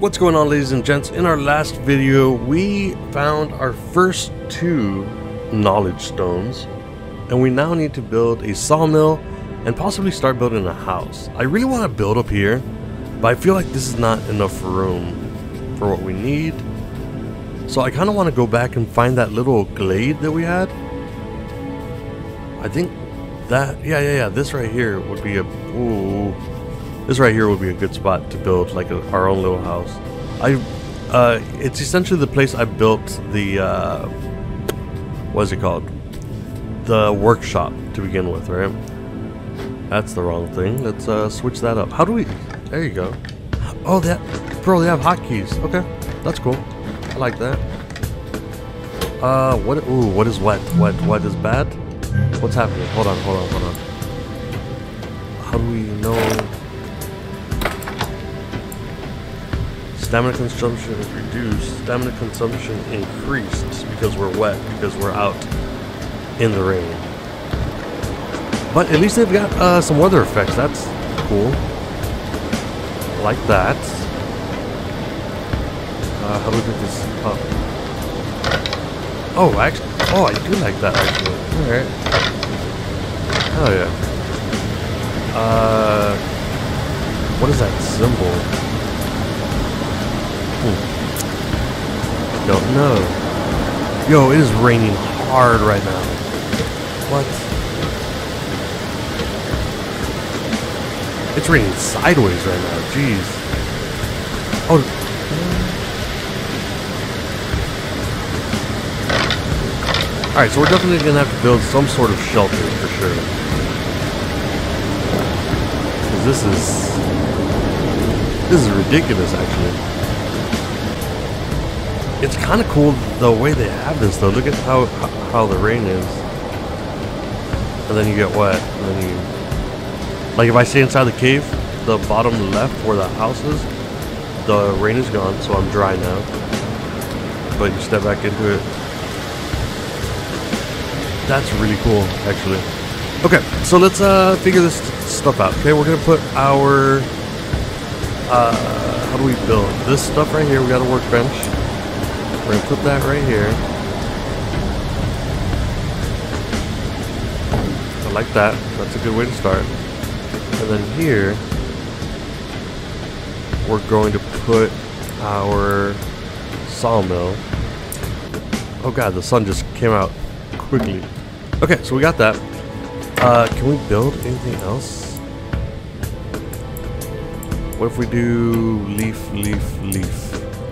What's going on, ladies and gents? In our last video, we found our first two knowledge stones, and we now need to build a sawmill and possibly start building a house. I really want to build up here, but I feel like this is not enough room for what we need. So I kind of want to go back and find that little glade that we had. I think that, yeah, this right here would be a, ooh. This right here would be a good spot to build like our own little house. It's essentially the place I built the, what's it called? The workshop to begin with, right? That's the wrong thing. Let's switch that up. How do we, there you go. Oh, that, bro, they have hotkeys. Okay, that's cool. I like that. What, ooh, what is wet? Wet is bad? What's happening? Hold on. How do we know? Stamina consumption is reduced. Stamina consumption increased because we're wet, because we're out in the rain. But at least they've got some weather effects. That's cool. Like that. How do we get this up? Oh, actually. Oh, I do like that actually. Alright. Hell yeah. What is that symbol? Don't know. Yo, it is raining hard right now. What? It's raining sideways right now. Jeez. Oh. Alright, so we're definitely going to have to build some sort of shelter for sure. Because this is ridiculous actually. It's kind of cool the way they have this though. Look at how the rain is. And then you get wet. And then you... Like if I stay inside the cave, the bottom left where the house is, the rain is gone, so I'm dry now. But you step back into it. That's really cool, actually. Okay, so let's figure this stuff out. Okay, we're going to put our... how do we build? This stuff right here, we got a workbench. We're gonna put that right here. I like that. That's a good way to start. And then here, we're going to put our sawmill. Oh god, the sun just came out quickly. Okay, so we got that. Can we build anything else? What if we do leaf?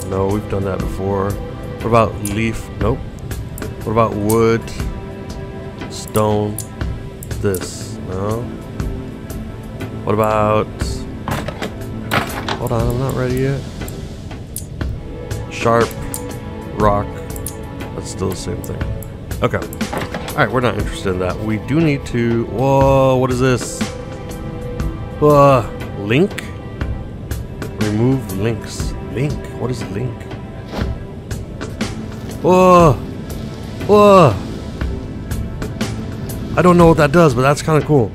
No, we've done that before. What about leaf? Nope. What about wood? Stone? This? No. What about... Hold on, I'm not ready yet. Sharp. Rock. That's still the same thing. Okay. Alright, we're not interested in that. We do need to... Whoa, what is this? Link? Remove links. Link? What is link? Whoa! I don't know what that does, but that's kind of cool.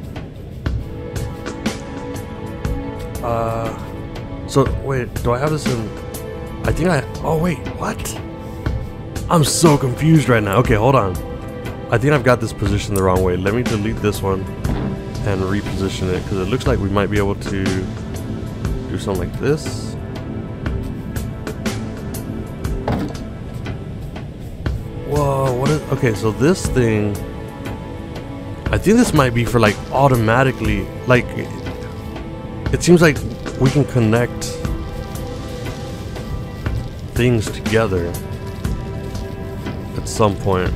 So wait, do I have this in? I think I. Oh wait, what? I'm so confused right now. Okay, hold on. I think I've got this positioned the wrong way. Let me delete this one and reposition it because it looks like we might be able to do something like this. Whoa, what is... Okay, so this thing... I think this might be for, like, automatically... Like, it seems like we can connect things together at some point.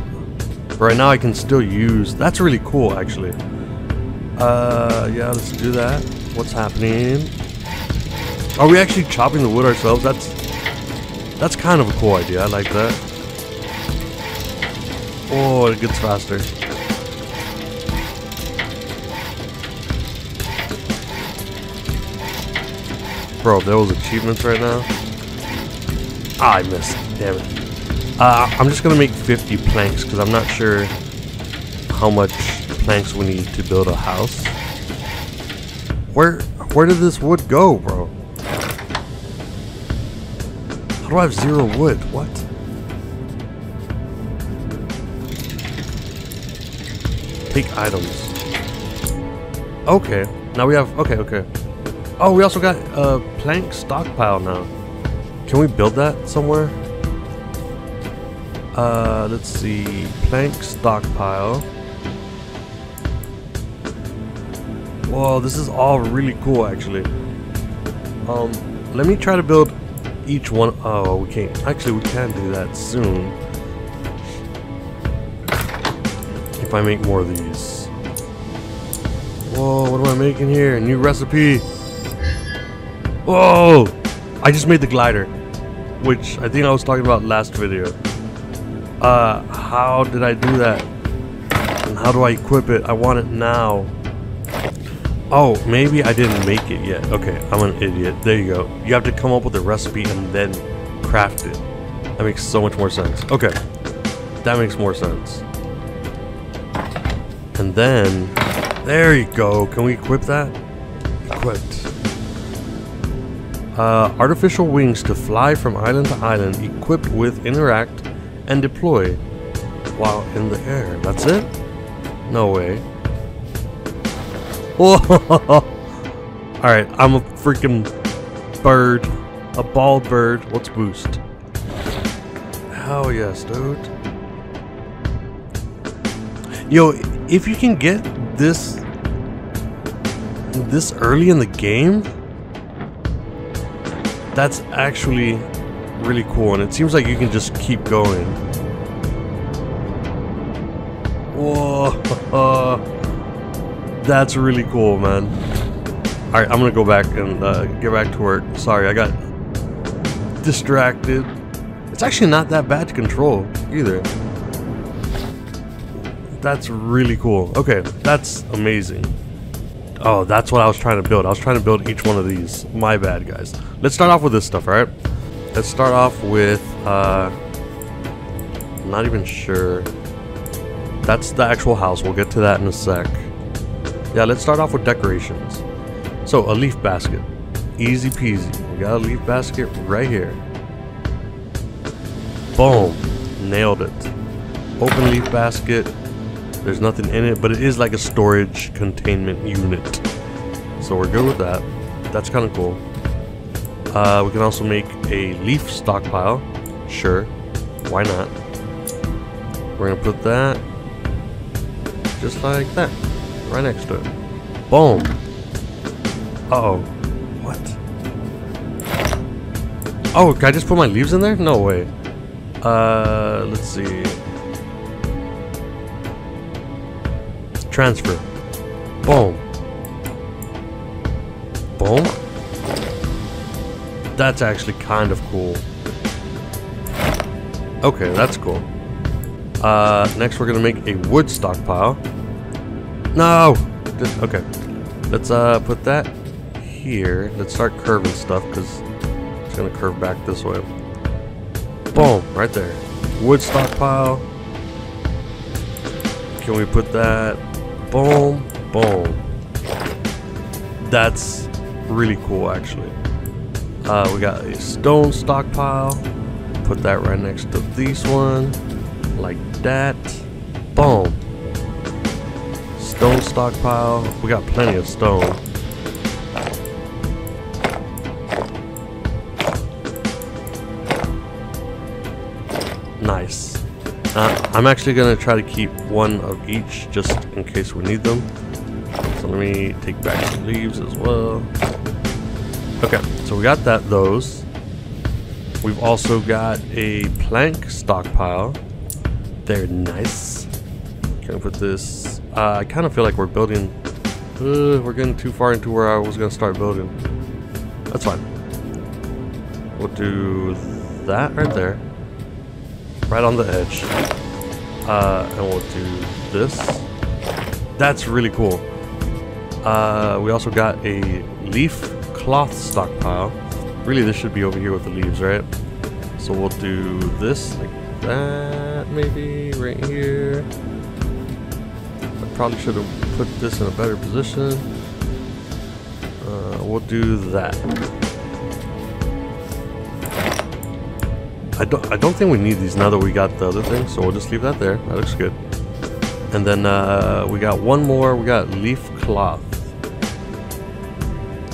But right now I can still use... That's really cool, actually. Yeah, let's do that. What's happening? Are we actually chopping the wood ourselves? That's kind of a cool idea. I like that. Oh, it gets faster. Bro, there was achievements right now. Ah, I missed. Damn it. I'm just going to make 50 planks because I'm not sure how much planks we need to build a house. Where did this wood go, bro? do I have 0 wood? What? Take items. Okay. Now we have... Okay, okay. Oh, we also got a plank stockpile now. Can we build that somewhere? Let's see. Plank stockpile. Whoa, this is all really cool, actually. Let me try to build each one. Oh, we can't. Actually, we can do that soon. If I make more of these. Whoa, what am I making here? New recipe. Whoa! I just made the glider, which I think I was talking about last video. How did I do that? And how do I equip it? I want it now. Oh, maybe I didn't make it yet. Okay, I'm an idiot. There you go. You have to come up with a recipe and then craft it. That makes so much more sense. Okay, that makes more sense. And then, there you go. Can we equip that? Equipped. Artificial wings to fly from island to island, equipped with interact and deploy while in the air. That's it? No way. Alright, I'm a freaking bird. A bald bird. Let's boost. Hell yes, dude. Yo, if you can get this early in the game, that's actually really cool, and it seems like you can just keep going. Whoa. That's really cool, man. Alright, I'm gonna go back and get back to work. Sorry, I got distracted. It's actually not that bad to control either. That's really cool. Okay, that's amazing. Oh, that's what I was trying to build. I was trying to build each one of these. My bad, guys. Let's start off with this stuff, alright? Let's start off with... I'm not even sure. That's the actual house. We'll get to that in a sec. Yeah, let's start off with decorations. So, a leaf basket. Easy peasy. We got a leaf basket right here. Boom. Nailed it. Open leaf basket. There's nothing in it, but it is like a storage containment unit. So we're good with that. That's kind of cool. We can also make a leaf stockpile. Sure. Why not? We're going to put that just like that. Right next to it. Boom. Uh-oh. What? Oh, can I just put my leaves in there? No way. Let's see. Transfer. Boom. Boom? That's actually kind of cool. Okay, that's cool. Next we're gonna make a wood stockpile. No! Okay. Let's put that here. Let's start curving stuff because it's going to curve back this way. Boom! Right there. Wood stockpile. Can we put that? Boom. Boom. That's really cool, actually. We got a stone stockpile. Put that right next to this one. Like that. Boom. Stone stockpile. We got plenty of stone. Nice. I'm actually going to try to keep one of each just in case we need them. So let me take back some leaves as well. Okay, so we got those. We've also got a plank stockpile. They're nice. Can I put this... I kind of feel like we're building... we're getting too far into where I was going to start building. That's fine. We'll do that right there. Right on the edge. And we'll do this. That's really cool. We also got a leaf cloth stockpile. Really, this should be over here with the leaves, right? So we'll do this like that, maybe, right here. Probably should have put this in a better position. We'll do that. I don't think we need these now that we got the other thing, so we'll just leave that there. That looks good. And then we got one more. We got leaf cloth.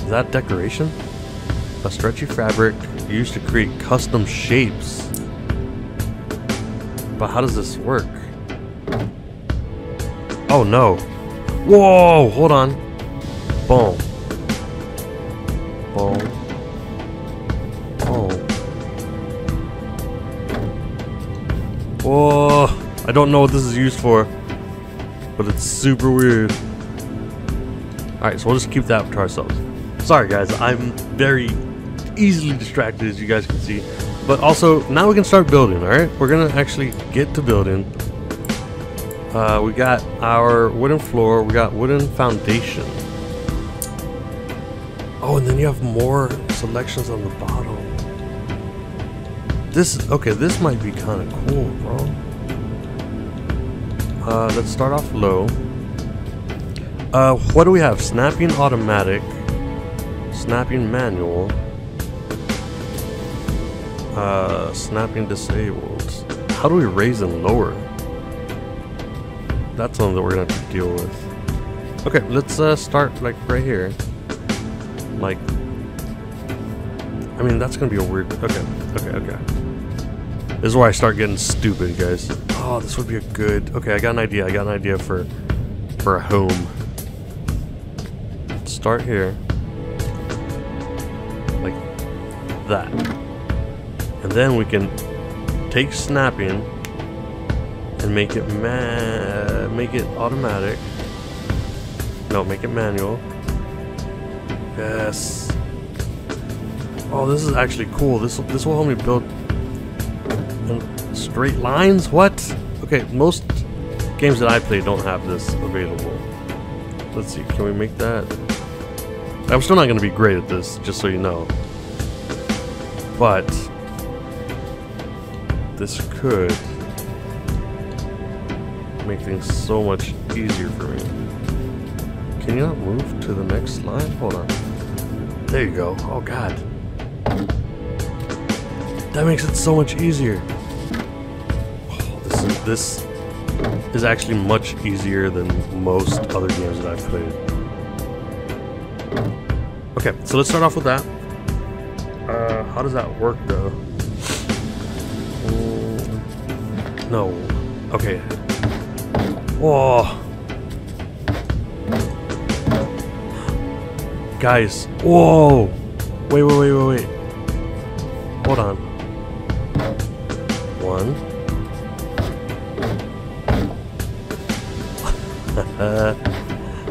Is that decoration? A stretchy fabric used to create custom shapes. But how does this work? Oh no. Whoa, hold on. Boom. Boom. Boom. Whoa. I don't know what this is used for, but it's super weird. Alright, so we'll just keep that to ourselves. Sorry guys, I'm very easily distracted, as you guys can see. But also, now we can start building, alright? We're gonna actually get to building. We got our wooden floor, we got wooden foundation. Oh, and then you have more selections on the bottom. This might be kind of cool, bro. Let's start off low. What do we have? Snapping automatic, snapping manual, snapping disabled. How do we raise and lower? That's something that we're gonna have to deal with. Okay, let's start like right here. Like, I mean, that's gonna be a weird. Okay. This is where I start getting stupid, guys. Oh, this would be a good. Okay, I got an idea. I got an idea for a home. Let's start here, like that, and then we can take snapping and make it automatic. No, make it manual. Yes. Oh, this is actually cool. This will help me build in straight lines. What? Okay, most games that I play don't have this available. Let's see. Can we make that? I'm still not going to be great at this, just so you know. But this could make things so much easier for me. Can you not move to the next slide? Hold on. There you go. Oh god. That makes it so much easier. Oh, this is actually much easier than most other games that I've played. Okay, so let's start off with that. How does that work though? No. Okay. Whoa. Guys, whoa! Wait. Hold on. One.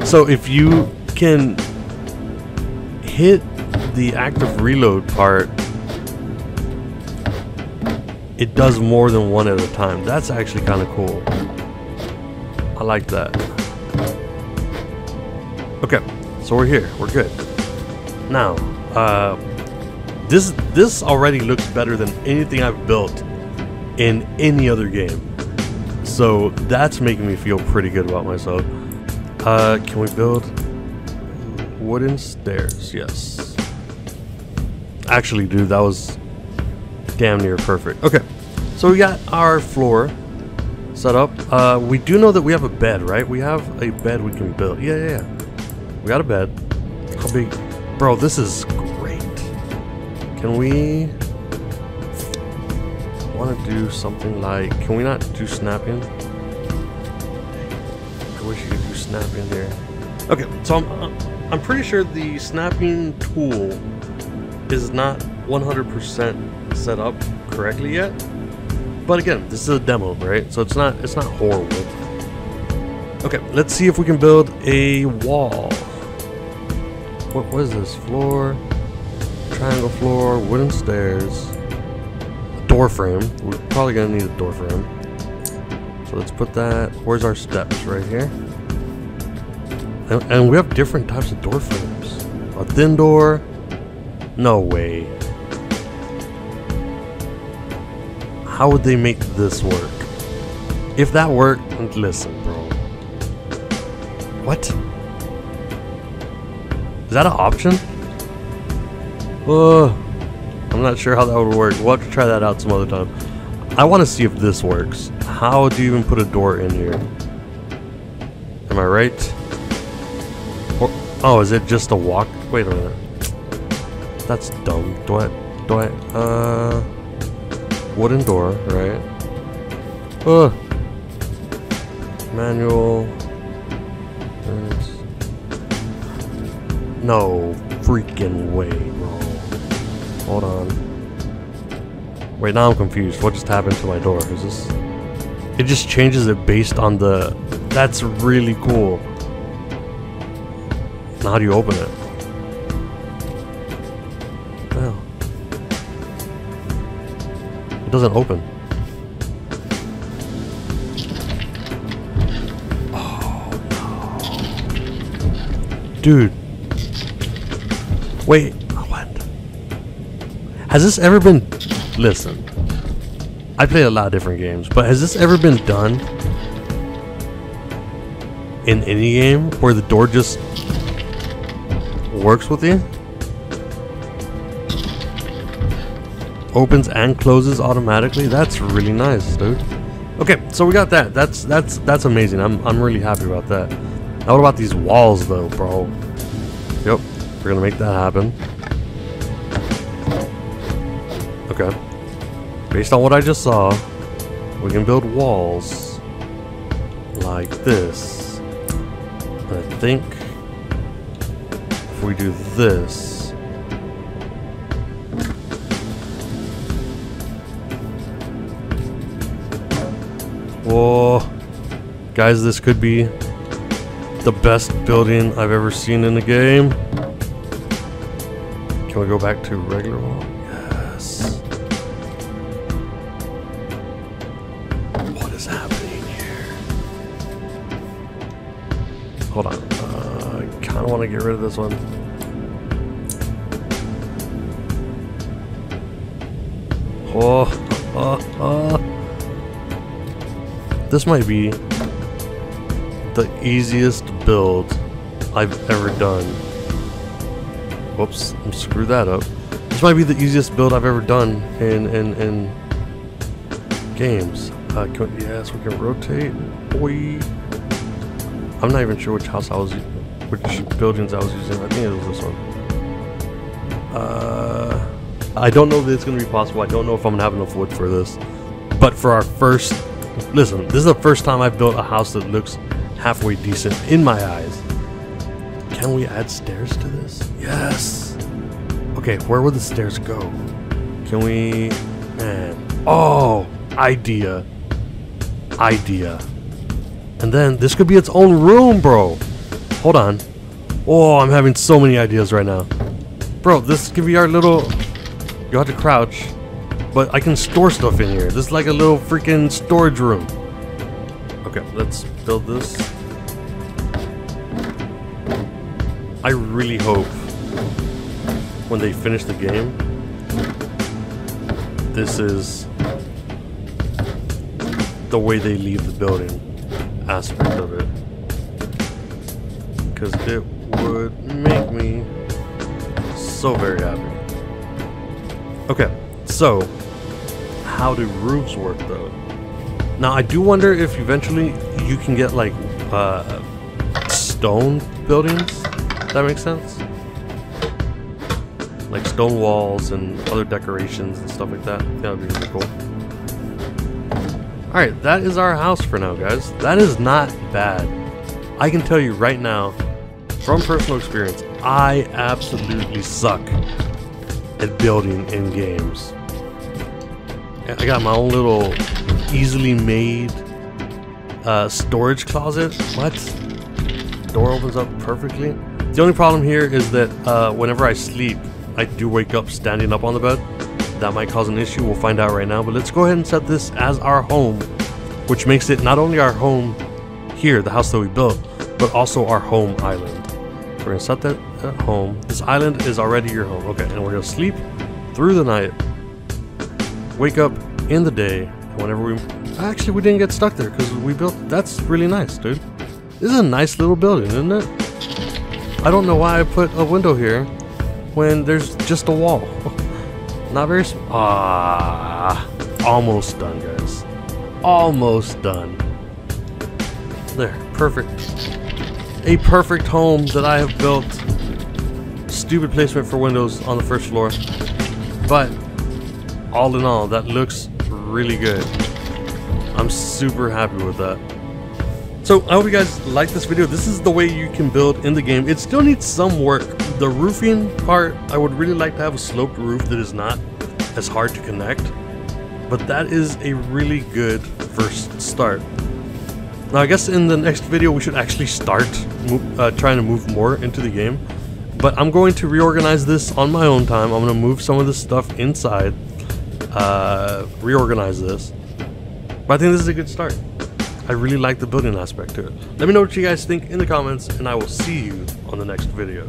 So if you can hit the active reload part, it does more than one at a time. That's actually kind of cool. I like that. Okay. So we're here. We're good. Now, this already looks better than anything I've built in any other game. So that's making me feel pretty good about myself. Can we build wooden stairs? Yes. Actually, dude, that was damn near perfect. Okay. So we got our floor set up. We do know that we have a bed, right? We have a bed we can build. Yeah. We got a bed. How big? Bro, this is great. Can we want to do something like, can we not do snapping? I wish you could do snapping here. Okay, so I'm pretty sure the snapping tool is not 100% set up correctly yet. But again, this is a demo, right? So it's not horrible. Okay, let's see if we can build a wall. What is this? Floor, triangle floor, wooden stairs, a door frame. We're probably gonna need a door frame. So let's put that, where's our steps? Right here. And we have different types of door frames. A thin door, no way. How would they make this work? If that worked, listen, bro. What? Is that an option? I'm not sure how that would work. We'll have to try that out some other time. I want to see if this works. How do you even put a door in here? Am I right? Or, oh, is it just a walk? Wait a minute. That's dumb. Wooden door, right? Ugh. Manual. No freaking way, bro. Hold on. Wait, now I'm confused. What just happened to my door? Is this... It just changes it based on the... That's really cool. Now how do you open it? Wow. It doesn't open. Oh, no. Dude. Wait, what? Has this ever been... Listen. I played a lot of different games, but has this ever been done in any game where the door just works with you? Opens and closes automatically? That's really nice, dude. Okay, so we got that. That's amazing. I'm really happy about that. Now what about these walls though, bro? Yep. We're gonna make that happen. Okay. Based on what I just saw, we can build walls like this. And I think if we do this, whoa, guys, this could be the best building I've ever seen in the game. Can we go back to regular wall? Yes. What is happening here? Hold on. I kind of want to get rid of this one. Oh, This might be the easiest build I've ever done. Whoops, I screwed that up. This might be the easiest build I've ever done in games. Yes, we can rotate. Boy. I'm not even sure which house I was which buildings I was using. I think it was this one. I don't know if it's going to be possible. I don't know if I'm going to have enough wood for this. But for our first... Listen, this is the first time I've built a house that looks halfway decent in my eyes. Can we add stairs to this? Yes! Okay, where would the stairs go? Can we... Man. Oh! Idea. Idea. And then, this could be its own room, bro! Hold on. Oh, I'm having so many ideas right now. Bro, this could be our little... You have to crouch. But I can store stuff in here. This is like a little freaking storage room. Okay, let's build this. I really hope when they finish the game, this is the way they leave the building aspect of it, because it would make me so very happy. Okay, so how do roofs work though? Now I do wonder if eventually you can get like stone buildings. That makes sense? Like stone walls and other decorations and stuff like that. That would be really cool. Alright, that is our house for now, guys. That is not bad. I can tell you right now, from personal experience, I absolutely suck at building in games. I got my own little easily made storage closet. What? Door opens up perfectly. The only problem here is that whenever I sleep, I do wake up standing up on the bed. That might cause an issue, we'll find out right now. But let's go ahead and set this as our home, which makes it not only our home here, the house that we built, but also our home island. We're gonna set that at home. This island is already your home. Okay, and we're gonna sleep through the night, wake up in the day, and whenever we... Actually, we didn't get stuck there because we built... That's really nice, dude. This is a nice little building, isn't it? I don't know why I put a window here when there's just a wall. Numbers? Ah, almost done, guys. Almost done. There, perfect. A perfect home that I have built. Stupid placement for windows on the first floor, but all in all, that looks really good. I'm super happy with that. So I hope you guys like this video. This is the way you can build in the game. It still needs some work. The roofing part, I would really like to have a sloped roof that is not as hard to connect, but that is a really good first start. Now I guess in the next video we should actually start trying to move more into the game, but I'm going to reorganize this on my own time. I'm going to move some of this stuff inside, reorganize this, but I think this is a good start. I really like the building aspect to it. Let me know what you guys think in the comments, and I will see you on the next video.